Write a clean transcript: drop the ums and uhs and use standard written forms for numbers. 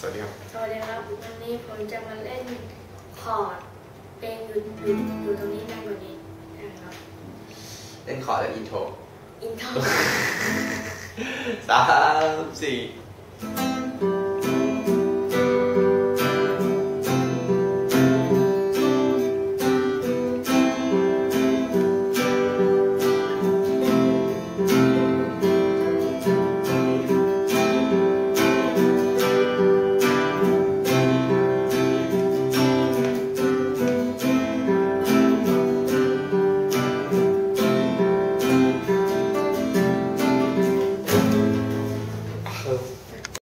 สวัสดีครับวันนี้ผมจะมาเล่นคอร์ดเป็นอยู่ตรงนี้นั่งอยู่นี้นะครับเล่นคอร์ดแล้วอินโทร3 4